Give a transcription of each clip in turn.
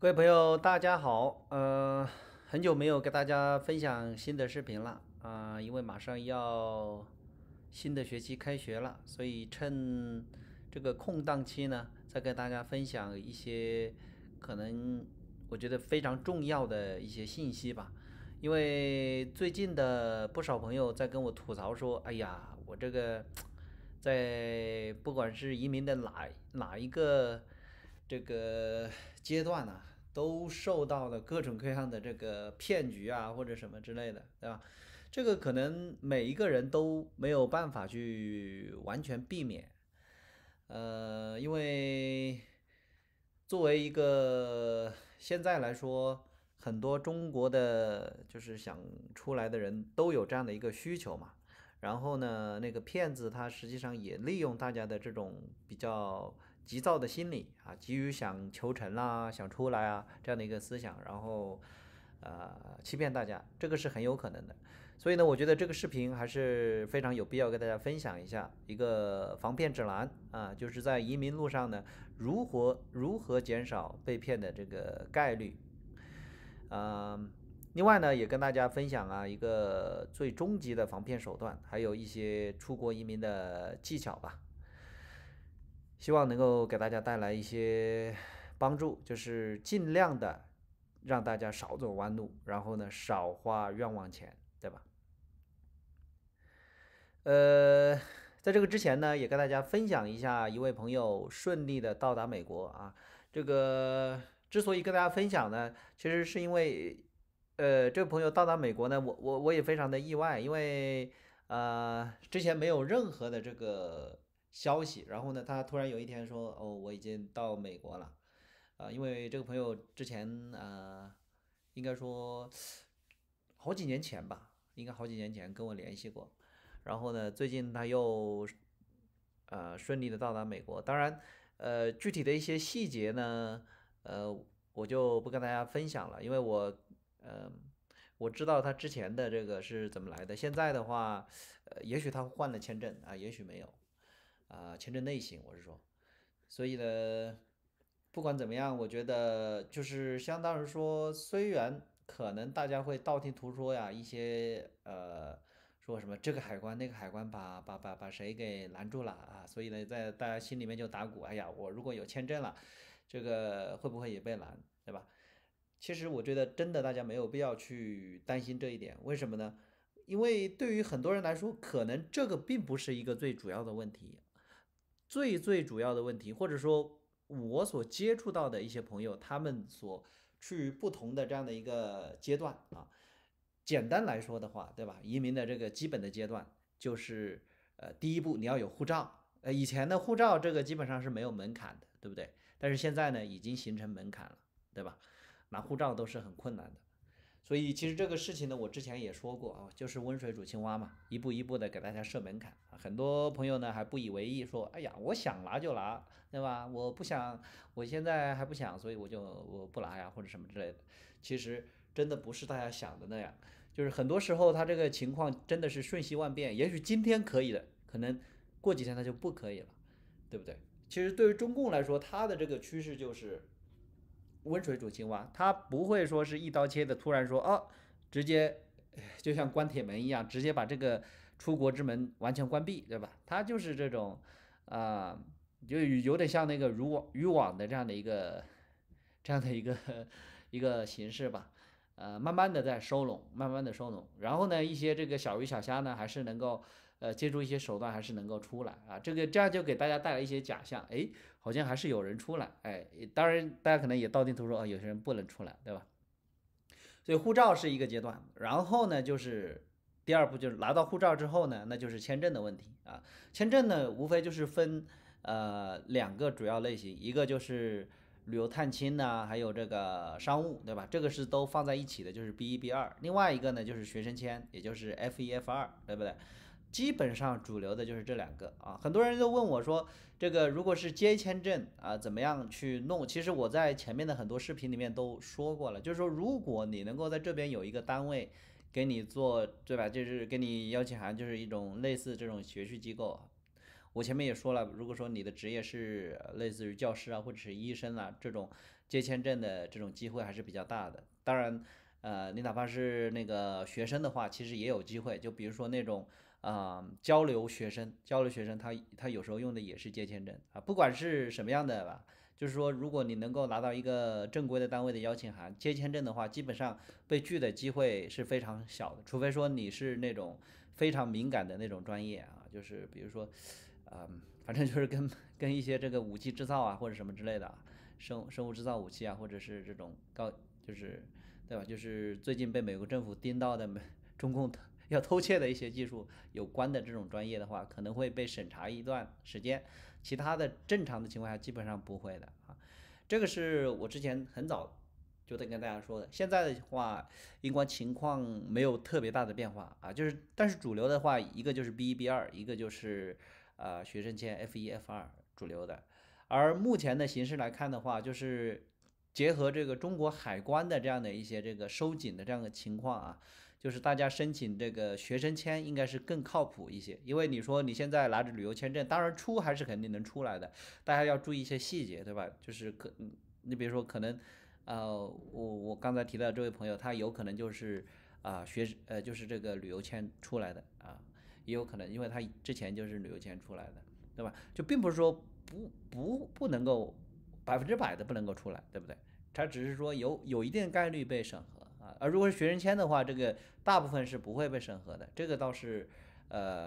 各位朋友，大家好，很久没有跟大家分享新的视频了啊，因为马上要新的学期开学了，所以趁这个空档期呢，再跟大家分享一些可能我觉得非常重要的一些信息吧。因为最近的不少朋友在跟我吐槽说，哎呀，我这个在不管是移民的哪一个这个阶段呢，都受到了各种各样的这个骗局啊，或者什么之类的，对吧？这个可能每一个人都没有办法去完全避免，因为作为一个现在来说，很多中国的就是想出来的人都有这样的一个需求嘛。然后呢，那个骗子他实际上也利用大家的这种比较急躁的心理啊，急于想求成啦，想出来啊这样的一个思想，然后欺骗大家，这个是很有可能的。所以呢，我觉得这个视频还是非常有必要跟大家分享一下一个防骗指南啊，就是在移民路上呢，如何减少被骗的这个概率。另外呢，也跟大家分享啊一个最终极的防骗手段，还有一些出国移民的技巧吧，希望能够给大家带来一些帮助，就是尽量的让大家少走弯路，然后呢少花冤枉钱，对吧？在这个之前呢，也跟大家分享一下一位朋友顺利的到达美国啊，这个之所以跟大家分享呢，其实是因为这位朋友到达美国呢，我也非常的意外，因为之前没有任何的这个消息，然后呢，他突然有一天说，哦，我已经到美国了，因为这个朋友之前应该说好几年前吧，应该好几年前跟我联系过，然后呢，最近他又顺利的到达美国，当然具体的一些细节呢，我就不跟大家分享了，因为我知道他之前的这个是怎么来的。现在的话，也许他换了签证啊，也许没有啊，签证类型我是说。所以呢，不管怎么样，我觉得就是相当于说，虽然可能大家会道听途说呀，一些说什么这个海关那个海关把谁给拦住了啊，所以呢，在大家心里面就打鼓，哎呀，我如果有签证了，这个会不会也被拦，对吧？其实我觉得真的大家没有必要去担心这一点，为什么呢？因为对于很多人来说，可能这个并不是一个最主要的问题，最主要的问题，或者说我所接触到的一些朋友，他们所去不同的这样的一个阶段啊，简单来说的话，对吧？移民的这个基本的阶段就是第一步你要有护照，以前的护照这个基本上是没有门槛的，对不对？但是现在呢，已经形成门槛了，对吧？拿护照都是很困难的，所以其实这个事情呢，我之前也说过啊，就是温水煮青蛙嘛，一步一步的给大家设门槛。很多朋友呢还不以为意，说：“哎呀，我想拿就拿，对吧？我不想，我现在还不想，所以我不拿呀，或者什么之类的。”其实真的不是大家想的那样，就是很多时候他这个情况真的是瞬息万变，也许今天可以的，可能过几天他就不可以了，对不对？其实对于中共来说，它的这个趋势就是温水煮青蛙，他不会说是一刀切的，突然说啊，直接就像关铁门一样，直接把这个出国之门完全关闭，对吧？他就是这种就有点像那个渔网的这样的一个形式吧，慢慢的在收拢，慢慢的收拢，然后呢，一些这个小鱼小虾呢，还是能够借助一些手段还是能够出来啊，这样就给大家带来一些假象，哎，好像还是有人出来，哎，当然大家可能也道听途说啊，有些人不能出来，对吧？所以护照是一个阶段，然后呢就是第二步，就是拿到护照之后呢，那就是签证的问题啊。签证呢无非就是分两个主要类型，一个就是旅游探亲呐，还有这个商务，对吧？这个是都放在一起的，就是 B1、B2，另外一个呢就是学生签，也就是 F1、F2，对不对？基本上主流的就是这两个啊，很多人都问我说，这个如果是J签证啊，怎么样去弄？其实我在前面的很多视频里面都说过了，就是说如果你能够在这边有一个单位给你做，对吧？就是给你邀请函，就是一种类似这种学术机构，我前面也说了，如果说你的职业是类似于教师啊，或者是医生啊，这种接签证的这种机会还是比较大的。当然，你哪怕是那个学生的话，其实也有机会。就比如说那种交流学生他有时候用的也是接签证啊，不管是什么样的吧。就是说，如果你能够拿到一个正规的单位的邀请函，接签证的话，基本上被拒的机会是非常小的，除非说你是那种非常敏感的那种专业啊，就是比如说，反正就是跟一些这个武器制造啊，或者什么之类的啊，生物制造武器啊，或者是这种就是对吧？就是最近被美国政府盯到的中共要偷窃的一些技术有关的这种专业的话，可能会被审查一段时间。其他的正常的情况下基本上不会的啊，这个是我之前很早就在跟大家说的。现在的话，英国情况没有特别大的变化啊，就是但是主流的话，一个就是 B1、B2，一个就是学生签 F1、F2 主流的。而目前的形势来看的话，就是结合这个中国海关的这样的一些这个收紧的这样的情况啊，就是大家申请这个学生签应该是更靠谱一些。因为你说你现在拿着旅游签证，当然出还是肯定能出来的，大家要注意一些细节，对吧？就是你比如说可能我刚才提到的这位朋友，他有可能就是就是这个旅游签出来的啊，也有可能因为他之前就是旅游签出来的，对吧？就并不是说不能够100%的不能够出来，对不对？他只是说有一定概率被审核。而如果是学生签的话，这个大部分是不会被审核的，这个倒是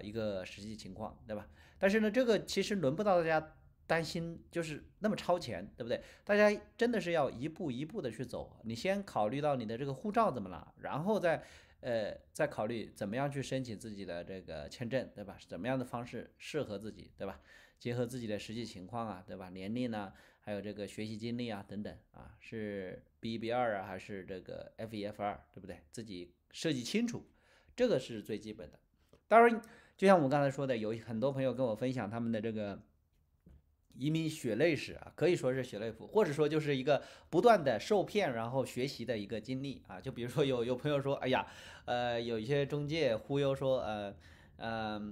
一个实际情况，对吧？但是呢，这个其实轮不到大家担心，就是那么超前，对不对？大家真的是要一步一步的去走，你先考虑到你的这个护照怎么拿，然后再考虑怎么样去申请自己的这个签证，对吧？怎么样的方式适合自己，对吧？结合自己的实际情况啊，对吧？年龄呢，还有这个学习经历啊等等啊，是 B1、B2啊，还是这个 F1、F2， 对不对？自己设计清楚，这个是最基本的。当然，就像我刚才说的，有很多朋友跟我分享他们的这个移民血泪史啊，可以说是血泪史，或者说就是一个不断的受骗然后学习的一个经历啊。就比如说有朋友说，哎呀，有一些中介忽悠说，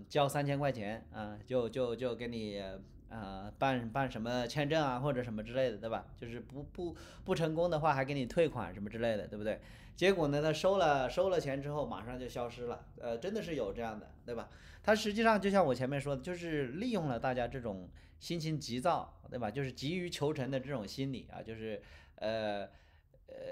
交3000块钱啊，就给你办什么签证啊，或者什么之类的，对吧？就是不成功的话还给你退款什么之类的，对不对？结果呢，他收了钱之后马上就消失了，真的是有这样的，对吧？他实际上就像我前面说的，就是利用了大家这种心情急躁，对吧？就是急于求成的这种心理啊，就是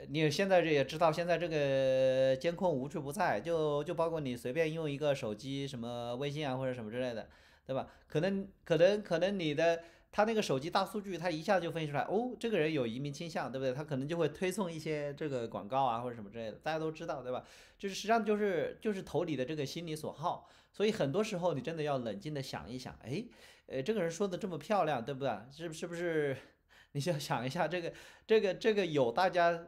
你现在这也知道，现在这个监控无处不在，就包括你随便用一个手机，什么微信啊或者什么之类的，对吧？可能你的他那个手机大数据，他一下就分析出来，哦，这个人有移民倾向，对不对？他可能就会推送一些这个广告啊或者什么之类的，大家都知道，对吧？就是实际上就是投你的这个心理所好，所以很多时候你真的要冷静的想一想，这个人说的这么漂亮，对不对？是不是？你就想一下，这个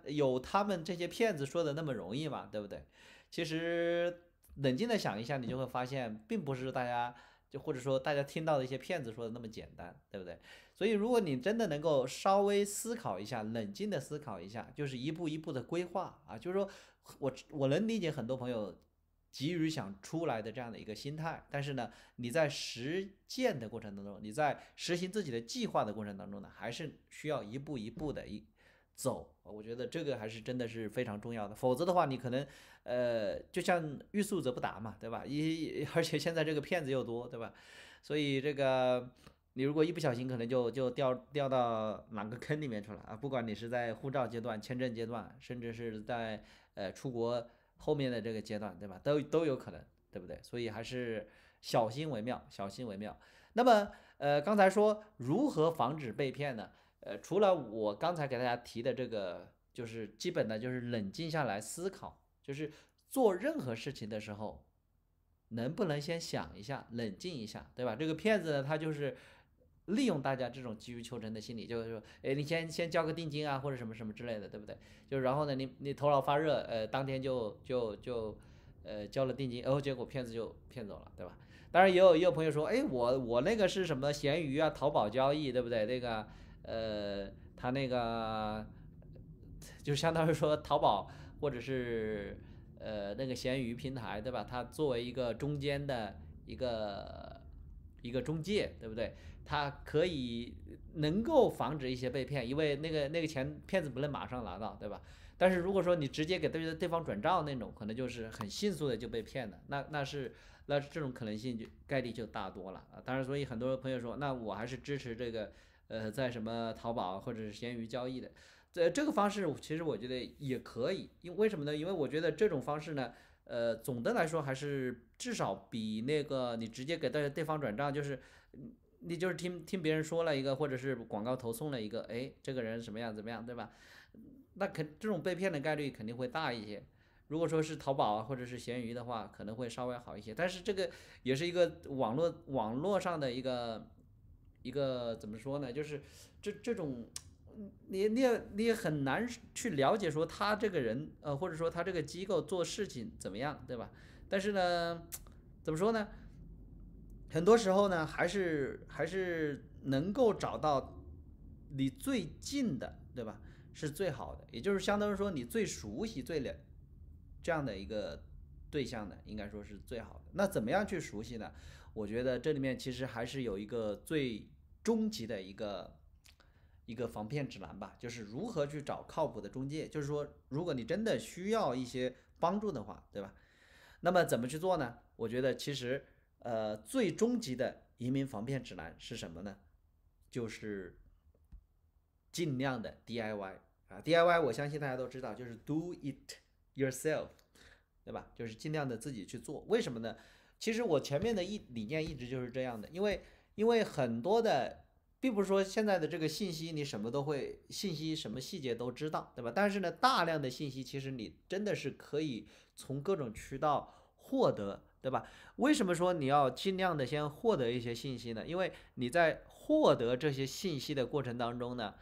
有他们这些骗子说的那么容易吗？对不对？其实冷静的想一下，你就会发现，并不是大家或者说大家听到的一些骗子说的那么简单，对不对？所以如果你真的能够稍微思考一下，冷静的思考一下，就是一步一步的规划啊，就是说我能理解很多朋友急于想出来的这样的一个心态，但是呢，你在实践的过程当中，你在实行自己的计划的过程当中呢，还是需要一步一步的走。我觉得这个还是真的是非常重要的，否则的话，你可能就像欲速则不达嘛，对吧？而且现在这个骗子又多，对吧？所以这个你如果一不小心，可能就掉到哪个坑里面去了啊！不管你是在护照阶段、签证阶段，甚至是在出国后面的这个阶段，对吧？都有可能，对不对？所以还是小心为妙，小心为妙。那么，刚才说如何防止被骗呢？除了我刚才给大家提的这个，就是基本的，就是冷静下来思考，就是做任何事情的时候，能不能先想一下，冷静一下，对吧？这个骗子呢，他就是利用大家这种急于求成的心理，就是说，你先交个定金啊，或者什么什么之类的，对不对？就然后呢，你头脑发热，当天就交了定金，结果骗子就骗走了，对吧？当然也有朋友说，我那个是什么闲鱼啊、淘宝交易，对不对？那个他那个就相当于说淘宝或者是那个闲鱼平台，对吧？它作为一个中间的一个。一个中介，对不对？他可以能够防止一些被骗，因为那个钱骗子不能马上拿到，对吧？但是如果说你直接给对方转账那种，可能就是很迅速的就被骗了，那这种可能性就概率就大多了啊。当然，所以很多朋友说，那我还是支持这个在什么淘宝或者是闲鱼交易的，这个方式其实我觉得也可以，为什么呢？因为我觉得这种方式呢。总的来说还是至少比那个你直接给对方转账，就是你就是听别人说了一个，或者是广告投送了一个，哎，这个人什么样怎么样，对吧？那这种被骗的概率肯定会大一些。如果说是淘宝啊，或者是闲鱼的话，可能会稍微好一些。但是这个也是一个网络上的一个怎么说呢？就是这种。你也很难去了解说他这个人或者说他这个机构做事情怎么样，对吧？但是呢，怎么说呢？很多时候呢，还是能够找到你最近的，对吧？是最好的，也就是相当于说你最熟悉、最了这样的一个对象的，应该说是最好的。那怎么样去熟悉呢？我觉得这里面其实还是有一个最终极的一个防骗指南吧，就是如何去找靠谱的中介。就是说，如果你真的需要一些帮助的话，对吧？那么怎么去做呢？我觉得其实，最终极的移民防骗指南是什么呢？就是尽量的 DIY 啊 ，DIY 我相信大家都知道，就是 do it yourself， 对吧？就是尽量的自己去做。为什么呢？其实我前面的理念一直就是这样的，因为很多的。并不是说现在的这个信息你什么都会，信息什么细节都知道，对吧？但是呢，大量的信息其实你真的是可以从各种渠道获得，对吧？为什么说你要尽量的先获得一些信息呢？因为你在获得这些信息的过程当中呢，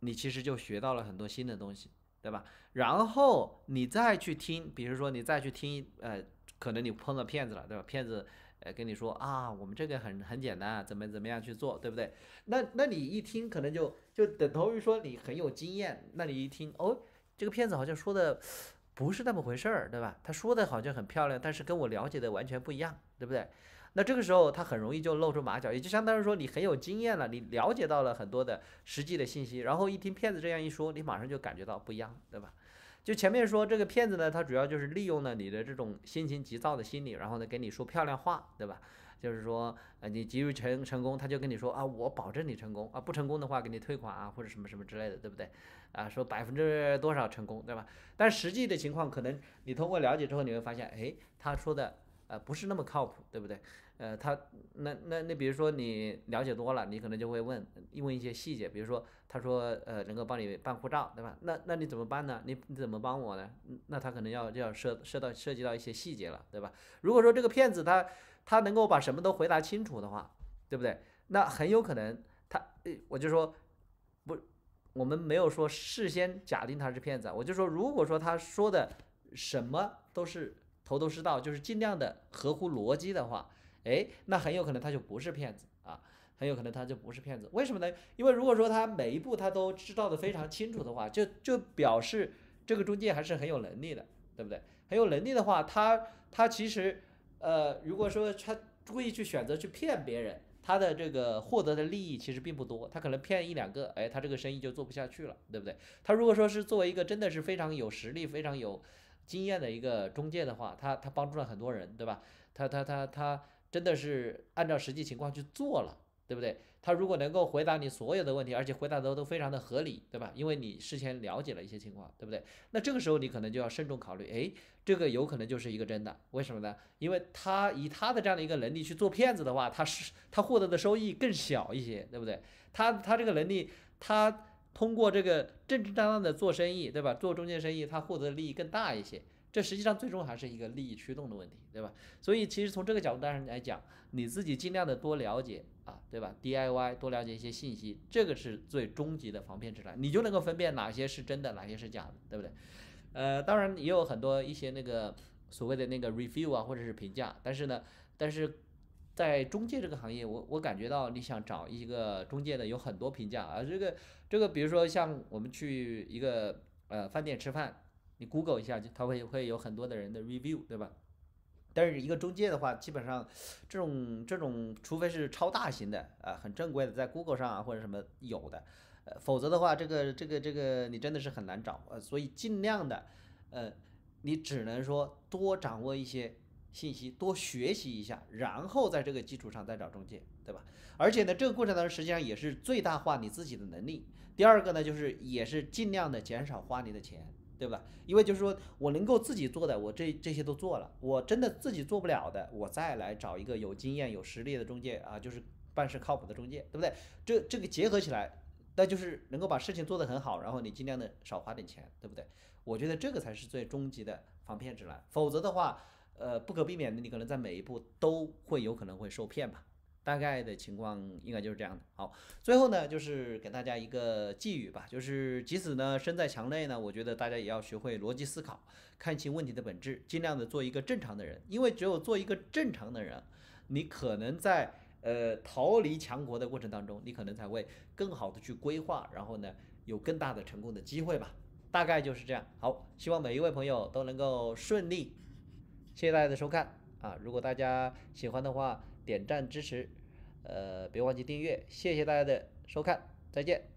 你其实就学到了很多新的东西，对吧？然后你再去听，比如说你再去听，可能你碰到骗子了，对吧？骗子。跟你说啊，我们这个很简单，怎么样去做，对不对？那你一听，可能就等同于说你很有经验。那你一听，哦，这个骗子好像说的不是那么回事儿，对吧？他说的好像很漂亮，但是跟我了解的完全不一样，对不对？那这个时候他很容易就露出马脚，也就相当于说你很有经验了，你了解到了很多的实际的信息，然后一听骗子这样一说，你马上就感觉到不一样，对吧？就前面说这个骗子呢，他主要就是利用了你的这种心情急躁的心理，然后呢给你说漂亮话，对吧？就是说，你急于成功，他就跟你说啊，我保证你成功啊，不成功的话给你退款啊，或者什么什么之类的，对不对？啊，说多少成功，对吧？但实际的情况，可能你通过了解之后，你会发现，哎，他说的不是那么靠谱，对不对？他那比如说你了解多了，你可能就会问一些细节，比如说他说能够帮你办护照，对吧？那你怎么办呢？你怎么帮我呢？那他可能要涉及到一些细节了，对吧？如果说这个骗子他能够把什么都回答清楚的话，对不对？那很有可能我就说不，我们没有说事先假定他是骗子，我就说如果说他说的什么都是头头是道，就是尽量的合乎逻辑的话。哎，那很有可能他就不是骗子啊，很有可能他就不是骗子。为什么呢？因为如果说他每一步他都知道的非常清楚的话，就表示这个中介还是很有能力的，对不对？很有能力的话，他其实如果说他故意去选择去骗别人，他的这个获得的利益其实并不多，他可能骗一两个，哎，他这个生意就做不下去了，对不对？他如果说是作为一个真的是非常有实力、非常有经验的一个中介的话，他帮助了很多人，对吧？他真的是按照实际情况去做了，对不对？他如果能够回答你所有的问题，而且回答的都非常的合理，对吧？因为你事先了解了一些情况，对不对？那这个时候你可能就要慎重考虑，哎，这个有可能就是一个真的，为什么呢？因为他以他的这样的一个能力去做骗子的话，他获得的收益更小一些，对不对？他这个能力，他通过这个正正当当的做生意，对吧？做中介生意，他获得的利益更大一些。这实际上最终还是一个利益驱动的问题，对吧？所以其实从这个角度上来讲，你自己尽量的多了解啊，对吧 ？DIY 多了解一些信息，这个是最终极的防骗指南，你就能够分辨哪些是真的，哪些是假的，对不对？当然也有很多一些那个所谓的那个 review 啊，或者是评价，但是在中介这个行业，我感觉到你想找一个中介的有很多评价啊，这个比如说像我们去一个饭店吃饭。你 Google 一下，就它会有很多的人的 review， 对吧？但是一个中介的话，基本上这种，除非是超大型的啊，很正规的，在 Google 上啊或者什么有的，否则的话，这个你真的是很难找，所以尽量的，你只能说多掌握一些信息，多学习一下，然后在这个基础上再找中介，对吧？而且呢，这个过程当中实际上也是最大化你自己的能力。第二个呢，就是也是尽量的减少花你的钱。对吧？因为就是说我能够自己做的，我这些都做了，我真的自己做不了的，我再来找一个有经验、有实力的中介啊，就是办事靠谱的中介，对不对？这个结合起来，那就是能够把事情做得很好，然后你尽量的少花点钱，对不对？我觉得这个才是最终极的防骗指南，否则的话，不可避免的，你可能在每一步都会有可能会受骗吧。大概的情况应该就是这样的。好，最后呢，就是给大家一个寄语吧，就是即使呢身在墙内呢，我觉得大家也要学会逻辑思考，看清问题的本质，尽量的做一个正常的人，因为只有做一个正常的人，你可能在逃离强国的过程当中，你可能才会更好的去规划，然后呢有更大的成功的机会吧。大概就是这样。好，希望每一位朋友都能够顺利。谢谢大家的收看啊，如果大家喜欢的话，点赞支持，别忘记订阅，谢谢大家的收看，再见。